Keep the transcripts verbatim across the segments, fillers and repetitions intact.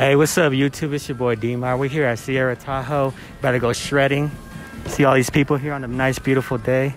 Hey, what's up, YouTube? It's your boy Dmar. We're here at Sierra-At-Tahoe. About to go shredding. See all these people here on a nice, beautiful day.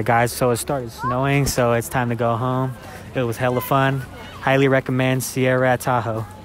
right, guys, so it started snowing, so it's time to go home. It was hella fun. Highly recommend Sierra-At-Tahoe.